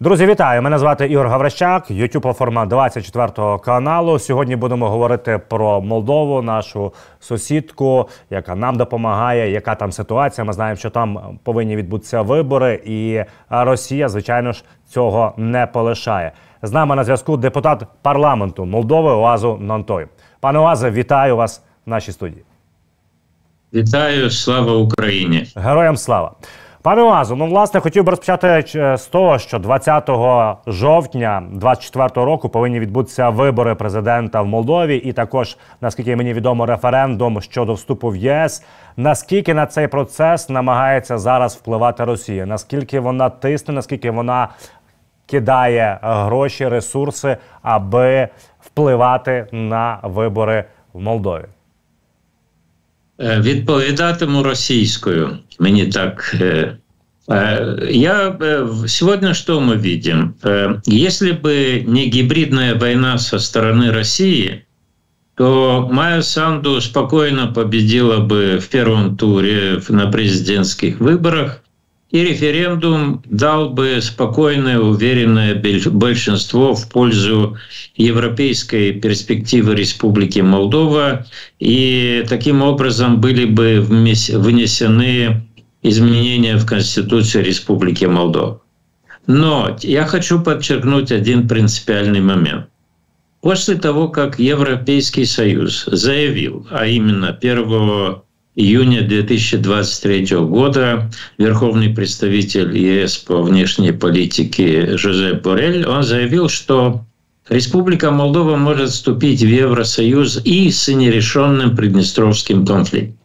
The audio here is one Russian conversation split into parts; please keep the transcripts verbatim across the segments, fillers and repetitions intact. Друзі, вітаю! Мене звати Ігор Гаврищак, ютуб-платформа двадцять четвертого каналу. Сьогодні будемо говорити про Молдову, нашу сусідку, яка нам допомагає, яка там ситуація. Ми знаємо, що там повинні відбутися вибори, і Росія, звичайно ж, цього не полишає. З нами на зв'язку депутат парламенту Молдови Оазу Нантой. Пане Оазе, вітаю вас в нашій студії. Вітаю, слава Україні! Героям слава! Пане Оазу, ну, власне, хотів би розпочати з того, що двадцятого жовтня двадцять четвертого року повинні відбутися вибори президента в Молдові і також, наскільки мені відомо, референдум щодо вступу в ЄС. Наскільки на цей процес намагається зараз впливати Росія? Наскільки вона тисне, наскільки вона кидає гроші, ресурси, аби впливати на вибори в Молдові? Відповідатиму російською, мені так. Я сегодня что мы видим? Если бы не гибридная война со стороны России, то Майя Санду спокойно победила бы в первом туре на президентских выборах, и референдум дал бы спокойное, уверенное большинство в пользу европейской перспективы Республики Молдова, и таким образом были бы внесены изменения в Конституцию Республики Молдова. Но я хочу подчеркнуть один принципиальный момент. После того, как Европейский Союз заявил, а именно первого июня две тысячи двадцать третьего года верховный представитель ЕС по внешней политике Жозеп Боррель, он заявил, что Республика Молдова может вступить в Евросоюз и с нерешенным Приднестровским конфликтом.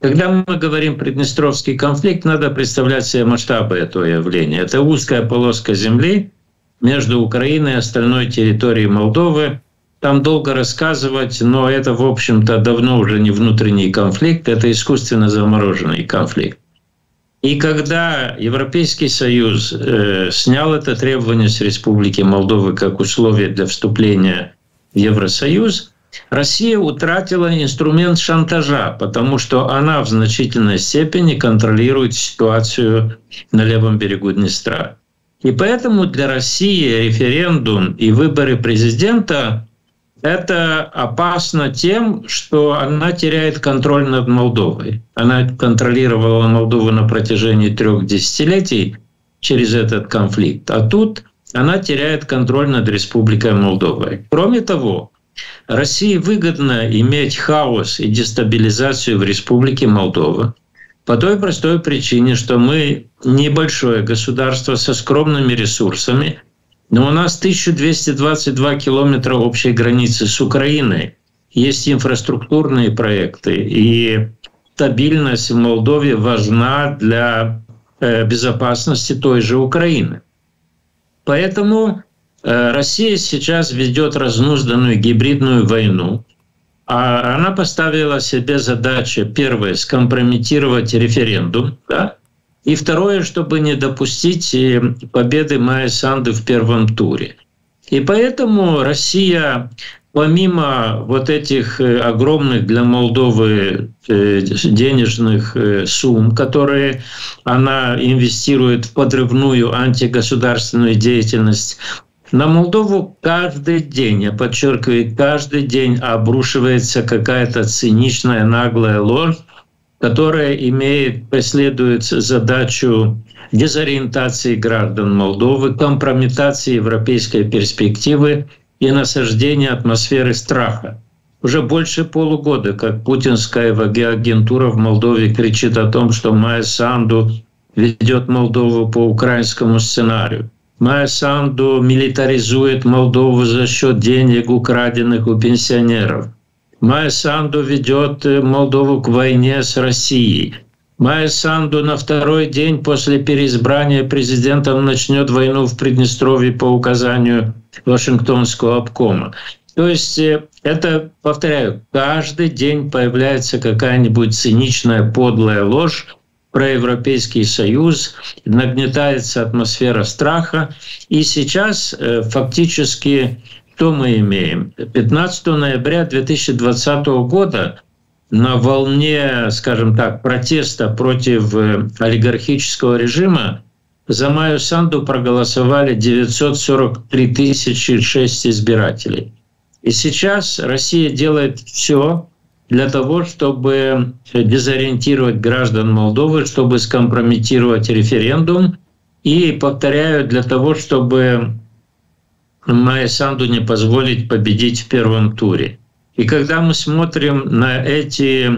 Когда мы говорим «Приднестровский конфликт», надо представлять себе масштабы этого явления. Это узкая полоска земли между Украиной и остальной территорией Молдовы. Там долго рассказывать, но это, в общем-то, давно уже не внутренний конфликт, это искусственно замороженный конфликт. И когда Европейский Союз э, снял это требование с Республики Молдовы как условие для вступления в Евросоюз, Россия утратила инструмент шантажа, потому что она в значительной степени контролирует ситуацию на левом берегу Днестра. И поэтому для России референдум и выборы президента — это опасно тем, что она теряет контроль над Молдовой. Она контролировала Молдову на протяжении трех десятилетий через этот конфликт, а тут она теряет контроль над Республикой Молдовой. Кроме того, России выгодно иметь хаос и дестабилизацию в Республике Молдова по той простой причине, что мы небольшое государство со скромными ресурсами, но у нас тысяча двести двадцать два километра общей границы с Украиной. Есть инфраструктурные проекты, и стабильность в Молдове важна для безопасности той же Украины. Поэтому Россия сейчас ведет разнузданную гибридную войну, а она поставила себе задачу, первое, скомпрометировать референдум, да? И второе, чтобы не допустить победы Майи Санду в первом туре. И поэтому Россия, помимо вот этих огромных для Молдовы денежных сумм, которые она инвестирует в подрывную антигосударственную деятельность, на Молдову каждый день, я подчеркиваю, каждый день обрушивается какая-то циничная, наглая ложь, которая имеет, преследует задачу дезориентации граждан Молдовы, компрометации европейской перспективы и насаждения атмосферы страха. Уже больше полугода, как путинская агентура в Молдове кричит о том, что Майя Санду ведет Молдову по украинскому сценарию. Майя Санду милитаризует Молдову за счет денег, украденных у пенсионеров. Майя Санду ведет Молдову к войне с Россией. Майя Санду на второй день после переизбрания президентом начнет войну в Приднестровье по указанию Вашингтонского обкома. То есть это, повторяю, каждый день появляется какая-нибудь циничная, подлая ложь про Европейский Союз, нагнетается атмосфера страха. И сейчас фактически что мы имеем? пятнадцатого ноября две тысячи двадцатого года на волне, скажем так, протеста против олигархического режима за Майю Санду проголосовали девятьсот сорок три тысячи шесть избирателей. И сейчас Россия делает все для того, чтобы дезориентировать граждан Молдовы, чтобы скомпрометировать референдум. И, повторяю, для того, чтобы Майе Санду не позволить победить в первом туре. И когда мы смотрим на эти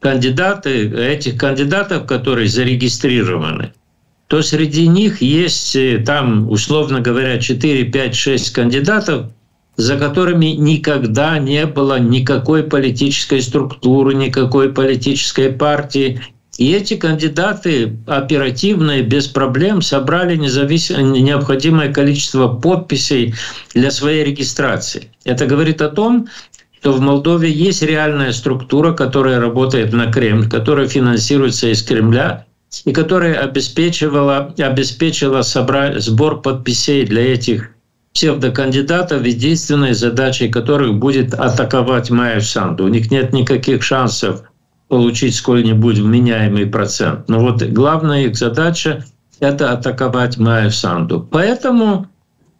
кандидаты, этих кандидатов, которые зарегистрированы, то среди них есть, там, условно говоря, четыре, пять, шесть кандидатов, за которыми никогда не было никакой политической структуры, никакой политической партии. И эти кандидаты оперативно и без проблем собрали независ... необходимое количество подписей для своей регистрации. Это говорит о том, что в Молдове есть реальная структура, которая работает на Кремль, которая финансируется из Кремля и которая обеспечивала, обеспечила собра... сбор подписей для этих псевдокандидатов, единственной задачей которых будет атаковать Майю Санду. У них нет никаких шансов получить сколь-нибудь вменяемый процент. Но вот главная их задача — это атаковать Майю Санду. Поэтому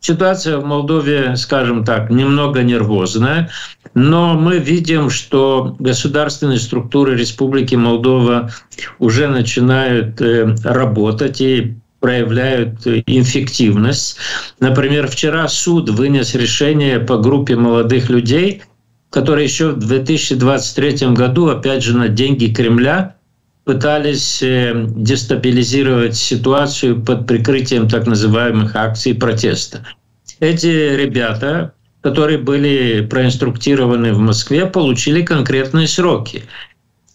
ситуация в Молдове, скажем так, немного нервозная, но мы видим, что государственные структуры Республики Молдова уже начинают работать и проявляют эффективность. Например, вчера суд вынес решение по группе молодых людей, которые еще в две тысячи двадцать третьем году, опять же, на деньги Кремля пытались дестабилизировать ситуацию под прикрытием так называемых акций протеста. Эти ребята, которые были проинструктированы в Москве, получили конкретные сроки.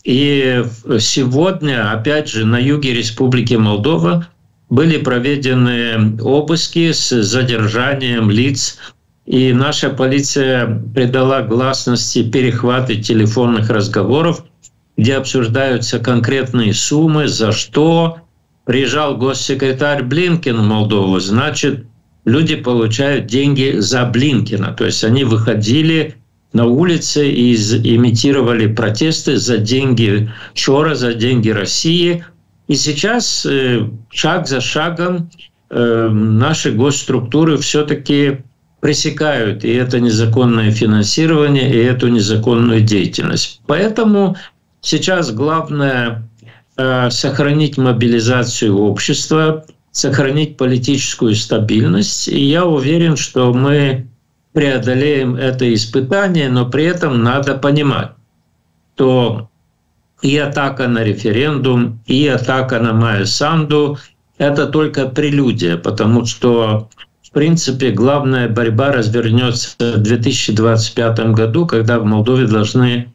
И сегодня, опять же, на юге Республики Молдова были проведены обыски с задержанием лиц, и наша полиция придала гласности перехваты телефонных разговоров, где обсуждаются конкретные суммы, за что. Приезжал госсекретарь Блинкен в Молдову, значит, люди получают деньги за Блинкена. То есть они выходили на улицы и имитировали протесты за деньги ЧОРа, за деньги России. И сейчас шаг за шагом наши госструктуры все-таки пресекают и это незаконное финансирование, и эту незаконную деятельность. Поэтому сейчас главное э, сохранить мобилизацию общества, сохранить политическую стабильность. И я уверен, что мы преодолеем это испытание, но при этом надо понимать, что и атака на референдум, и атака на Майю Санду — это только прелюдия, потому что в принципе, главная борьба развернется в две тысячи двадцать пятом году, когда в Молдове должны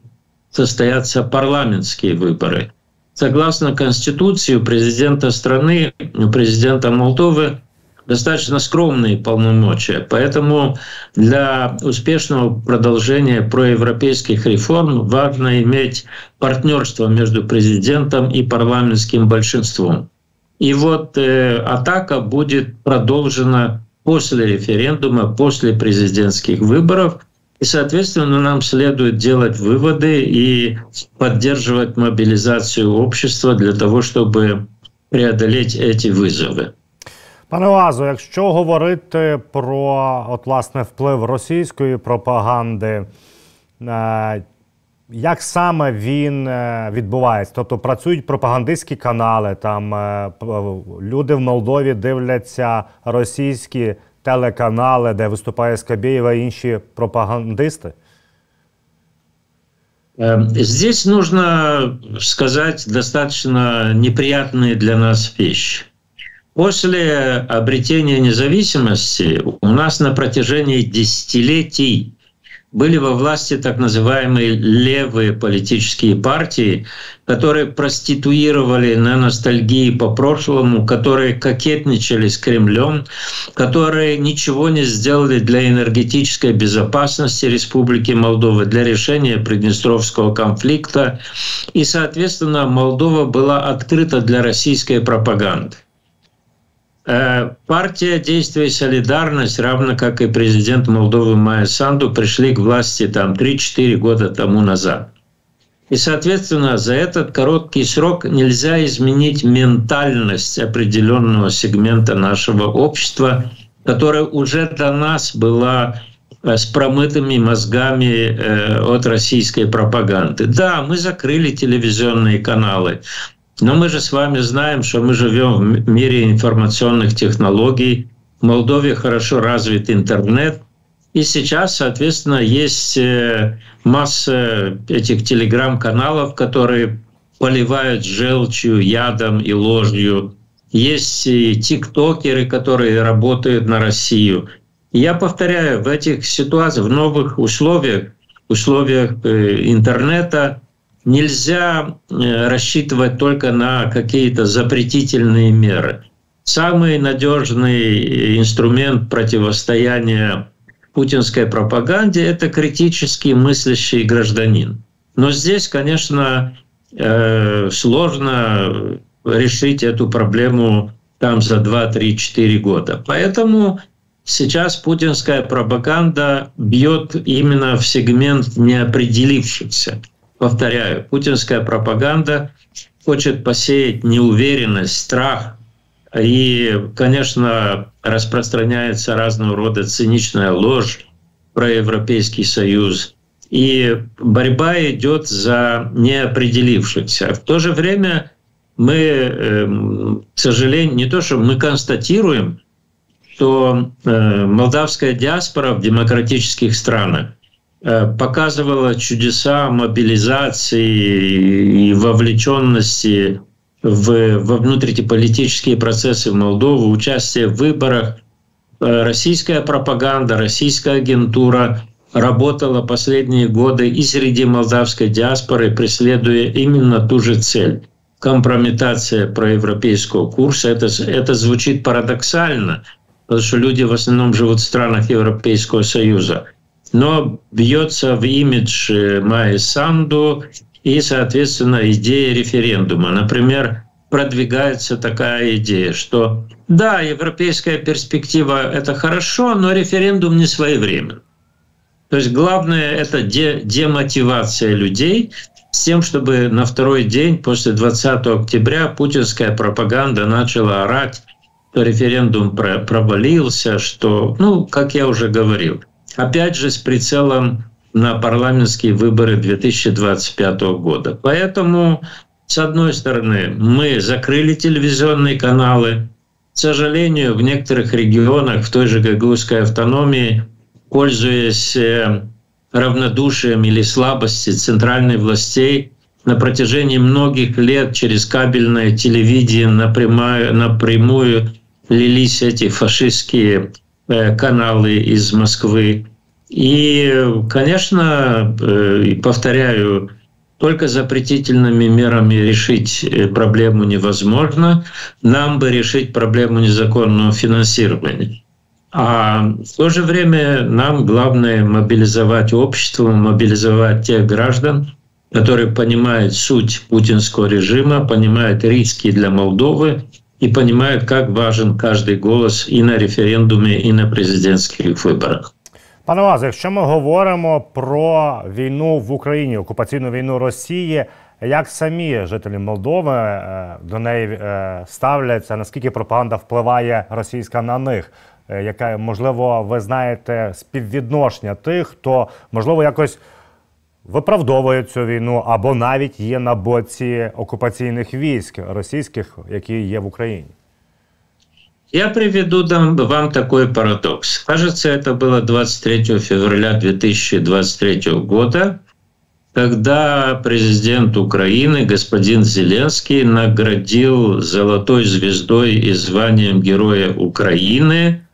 состояться парламентские выборы. Согласно Конституции, у президента страны, у президента Молдовы достаточно скромные полномочия. Поэтому для успешного продолжения проевропейских реформ важно иметь партнерство между президентом и парламентским большинством. И вот э, атака будет продолжена после референдума, после президентских выборов. И, соответственно, нам следует делать выводы и поддерживать мобилизацию общества для того, чтобы преодолеть эти вызовы. Пане Оазу, якщо говорити про, от, власне, вплив російської пропаганди, е як саме він відбувається? Тобто працюють пропагандистські канали, там люди в Молдові дивляться російські телеканали, де виступає Скабеєва і інші пропагандисти? Здесь нужно сказать достаточно неприятные для нас вещи. После обретения независимости у нас на протяжении десятилетий были во власти так называемые левые политические партии, которые проституировали на ностальгии по прошлому, которые кокетничали с Кремлем, которые ничего не сделали для энергетической безопасности Республики Молдова, для решения Приднестровского конфликта. И, соответственно, Молдова была открыта для российской пропаганды. Партия «Действие и солидарность», равно как и президент Молдовы Майя Санду, пришли к власти там три-четыре года тому назад. И, соответственно, за этот короткий срок нельзя изменить ментальность определенного сегмента нашего общества, которая уже до нас была с промытыми мозгами от российской пропаганды. Да, мы закрыли телевизионные каналы, но мы же с вами знаем, что мы живем в мире информационных технологий. В Молдове хорошо развит интернет. И сейчас, соответственно, есть масса этих телеграм-каналов, которые поливают желчью, ядом и ложью. Есть и тиктокеры, которые работают на Россию. И я повторяю, в этих ситуациях, в новых условиях, условиях интернета нельзя рассчитывать только на какие-то запретительные меры. Самый надежный инструмент противостояния путинской пропаганде – это критически мыслящий гражданин. Но здесь, конечно, сложно решить эту проблему там за два-три-четыре года. Поэтому сейчас путинская пропаганда бьет именно в сегмент неопределившихся. Повторяю, путинская пропаганда хочет посеять неуверенность, страх. И, конечно, распространяется разного рода циничная ложь про Европейский Союз. И борьба идет за неопределившихся. В то же время мы, к сожалению, не то что мы констатируем, что молдавская диаспора в демократических странах показывала чудеса мобилизации и вовлеченности в, во внутриполитические процессы в Молдове, участие в выборах. Российская пропаганда, российская агентура работала последние годы и среди молдавской диаспоры, преследуя именно ту же цель – компрометация проевропейского курса. Это, это звучит парадоксально, потому что люди в основном живут в странах Европейского Союза. Но бьется в имидж Майи Санду и, соответственно, идея референдума. Например, продвигается такая идея, что да, европейская перспектива – это хорошо, но референдум не своевременен. То есть главное – это де- демотивация людей с тем, чтобы на второй день после двадцатого октября путинская пропаганда начала орать, что референдум про- провалился, что, ну, как я уже говорил, опять же с прицелом на парламентские выборы две тысячи двадцать пятого года. Поэтому, с одной стороны, мы закрыли телевизионные каналы. К сожалению, в некоторых регионах, в той же Гагузской автономии, пользуясь равнодушием или слабостью центральных властей, на протяжении многих лет через кабельное телевидение напрямую, напрямую лились эти фашистские каналы из Москвы. И, конечно, повторяю, только запретительными мерами решить проблему невозможно. Нам бы решить проблему незаконного финансирования. А в то же время нам главное мобилизовать общество, мобилизовать тех граждан, которые понимают суть путинского режима, понимают риски для Молдовы и понимают, как важен каждый голос и на референдуме, и на президентских выборах. Пане Оазу, якщо ми говоримо про війну в Україні, окупаційну війну Росії, як самі жителі Молдови до неї ставляться, наскільки пропаганда впливає російська на них? Яка, можливо, ви знаєте співвідношення тих, хто, можливо, якось виправдовує цю війну або навіть є на боці окупаційних військ російських, які є в Україні? Я приведу вам такой парадокс. Кажется, это было двадцать третьего февраля две тысячи двадцать третьего года, когда президент Украины господин Зеленский наградил золотой звездой и званием Героя Украины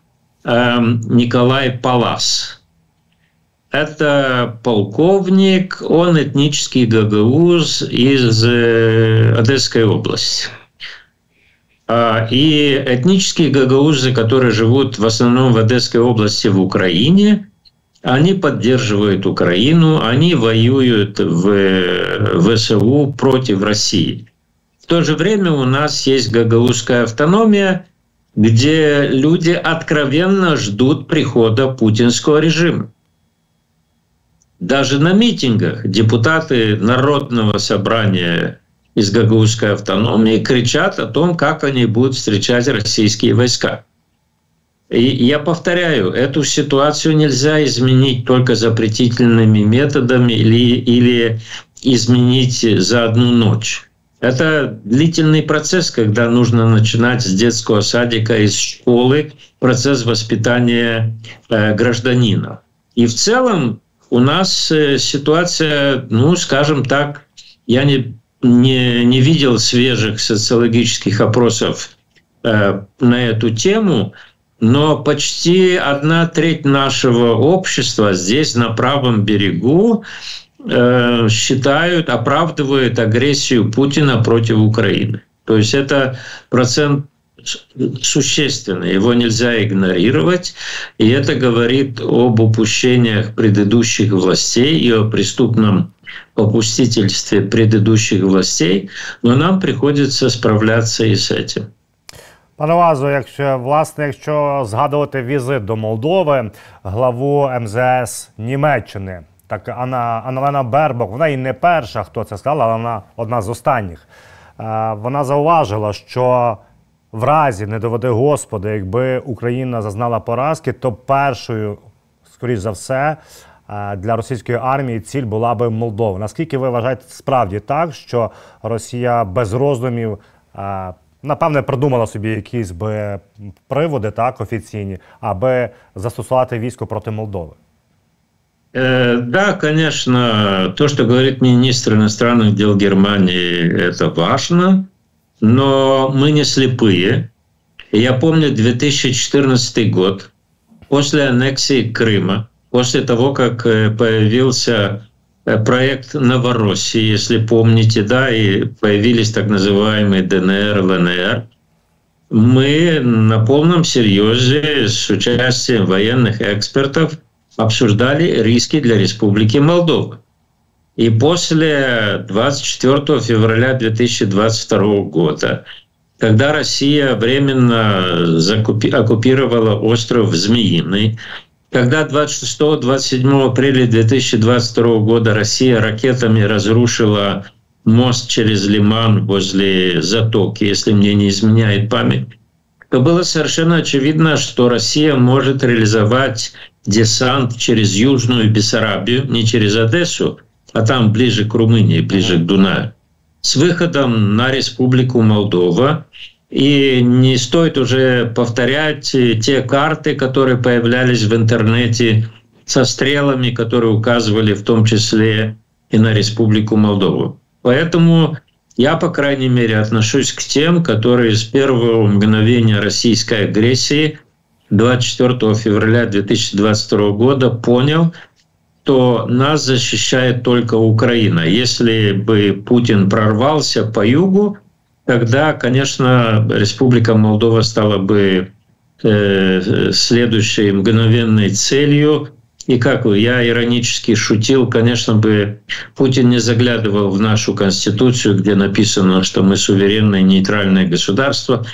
э, Николай Палас. Это полковник, он этнический гагауз из э, Одесской области. И этнические гагаузы, которые живут в основном в Одесской области в Украине, они поддерживают Украину, они воюют в ВСУ против России. В то же время у нас есть гагаузская автономия, где люди откровенно ждут прихода путинского режима. даже на митингах депутаты Народного собрания из Гагаузской автономии кричат о том, как они будут встречать российские войска. И я повторяю, эту ситуацию нельзя изменить только запретительными методами или, или изменить за одну ночь. Это длительный процесс, когда нужно начинать с детского садика, из школы, процесс воспитания э, гражданина. И в целом у нас э, ситуация, ну, скажем так, я не, не, не видел свежих социологических опросов э, на эту тему, но почти одна треть нашего общества здесь, на правом берегу, э, считают, оправдывают агрессию Путина против Украины. То есть это процент существенный, его нельзя игнорировать. И это говорит об упущениях предыдущих властей и о преступном попустительстве предыдущих властей. Но нам приходится справляться и с этим. Пане Оазу, якщо, власне, якщо згадувати візит до Молдови, главу МЗС Німеччини, так Анна-Лена Бербок, вона і не перша, хто це сказала, але вона одна з останніх. Вона зауважила, що в разі, не доведи Господи, якби Україна зазнала поразки, то першою, скоріш за все, для російської армії ціль була би Молдова. Наскільки ви вважаєте справді так, що Росія без роздумів, напевне, придумала собі якісь би приводи, так, офіційні, аби застосувати військо проти Молдови? Э, да, конечно, то, что говорит министр иностранных дел Германии, это важно, но мы не слепые. Я помню две тысячи четырнадцатый год, после аннексии Крыма, после того, как появился проект Новороссии, если помните, да, и появились так называемые ДНР, ЛНР. Мы на полном серьезе с участием военных экспертов обсуждали риски для Республики Молдова. И после двадцать четвёртого февраля две тысячи двадцать второго года, когда Россия временно оккупировала остров Змеиный, когда двадцать шестого — двадцать седьмого апреля две тысячи двадцать второго года Россия ракетами разрушила мост через Лиман возле Затоки, если мне не изменяет память, то было совершенно очевидно, что Россия может реализовать десант через Южную Бессарабию, не через Одессу, а там ближе к Румынии, ближе к Дунаю, с выходом на Республику Молдова. И не стоит уже повторять те карты, которые появлялись в интернете со стрелами, которые указывали в том числе и на Республику Молдову. Поэтому я, по крайней мере, отношусь к тем, которые с первого мгновения российской агрессии двадцать четвёртого февраля две тысячи двадцать второго года понял, что нас защищает только Украина. Если бы Путин прорвался по югу, тогда, конечно, Республика Молдова стала бы э, следующей мгновенной целью. И как я иронически шутил, конечно бы Путин не заглядывал в нашу Конституцию, где написано, что мы суверенное нейтральное государство,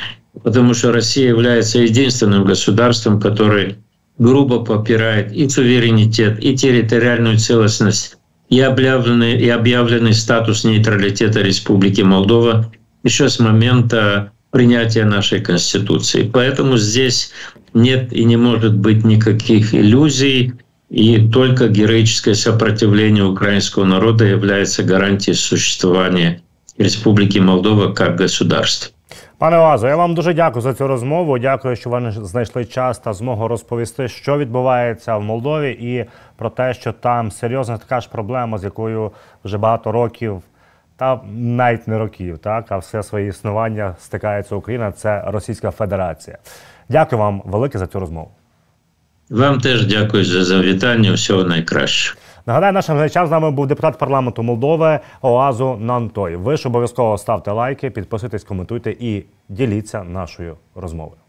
потому что Россия является единственным государством, которое грубо попирает и суверенитет, и территориальную целостность, и объявленный, и объявленный статус нейтралитета Республики Молдова еще с момента принятия нашей Конституции. Поэтому здесь нет и не может быть никаких иллюзий, и только героическое сопротивление украинского народа является гарантией существования Республики Молдова как государства. Пане Оазу, я вам дуже дякую за цю розмову. Дякую, що ви знайшли час та змогу розповісти, що відбувається в Молдові, і про те, що там серйозна така ж проблема, з якою вже багато років, та навіть не років, так, а все своє існування стикається Україна, це Російська Федерація. Дякую вам велике за цю розмову. Вам теж дякую за завітання, всього найкращого. Нагадаю, нашим глядачам, з нами був депутат парламенту Молдови Оазу Нантой. Ви ж обов'язково ставте лайки, підписуйтесь, коментуйте і діліться нашою розмовою.